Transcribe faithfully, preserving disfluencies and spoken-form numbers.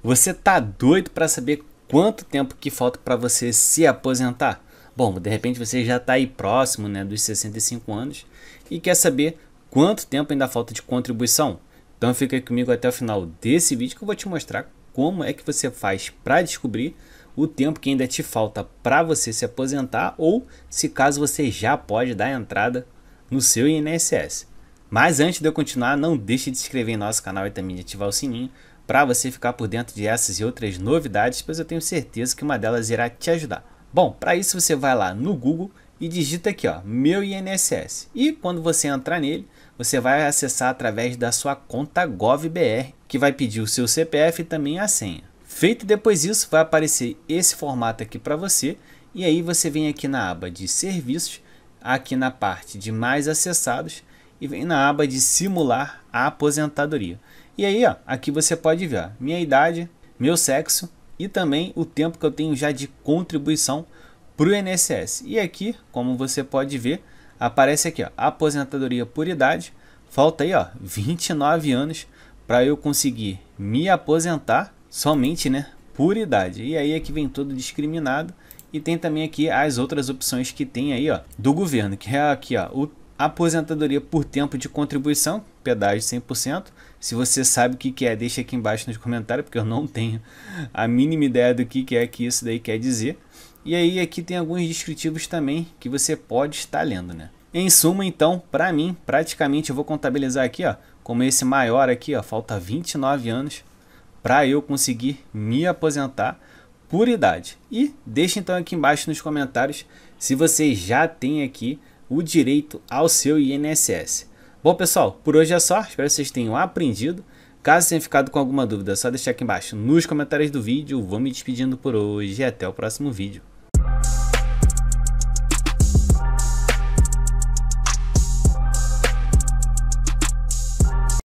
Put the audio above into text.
Você tá doido para saber quanto tempo que falta para você se aposentar? Bom, de repente você já está aí próximo, né, dos sessenta e cinco anos e quer saber quanto tempo ainda falta de contribuição. Então fica comigo até o final desse vídeo que eu vou te mostrar como é que você faz para descobrir o tempo que ainda te falta para você se aposentar ou se caso você já pode dar entrada no seu I N S S. Mas antes de eu continuar, não deixe de se inscrever em nosso canal e também de ativar o sininho para você ficar por dentro de essas e outras novidades, pois eu tenho certeza que uma delas irá te ajudar. Bom, para isso você vai lá no Google e digita aqui, ó, meu I N S S. E quando você entrar nele, você vai acessar através da sua conta gov ponto br, que vai pedir o seu C P F e também a senha. Feito depois isso, vai aparecer esse formato aqui para você, e aí você vem aqui na aba de serviços, aqui na parte de mais acessados, e vem na aba de simular a aposentadoria. E aí, ó, aqui você pode ver, ó, minha idade, meu sexo e também o tempo que eu tenho já de contribuição para o I N S S. E aqui, como você pode ver, aparece aqui, ó, aposentadoria por idade. Falta aí, ó, vinte e nove anos para eu conseguir me aposentar somente, né, por idade. E aí aqui vem todo discriminado e tem também aqui as outras opções que tem aí, ó, do governo, que é aqui, ó, o aposentadoria por tempo de contribuição, pedágio cem por cento. Se você sabe o que que é, deixa aqui embaixo nos comentários, porque eu não tenho a mínima ideia do que que é que isso daí quer dizer. E aí aqui tem alguns descritivos também que você pode estar lendo, né? Em suma, então, para mim, praticamente eu vou contabilizar aqui, ó, como esse maior aqui, ó, falta vinte e nove anos para eu conseguir me aposentar por idade. E deixa então aqui embaixo nos comentários se você já tem aqui o direito ao seu I N S S. Bom, pessoal, por hoje é só. Espero que vocês tenham aprendido. Caso tenha ficado com alguma dúvida, é só deixar aqui embaixo nos comentários do vídeo. Vou me despedindo por hoje e até o próximo vídeo.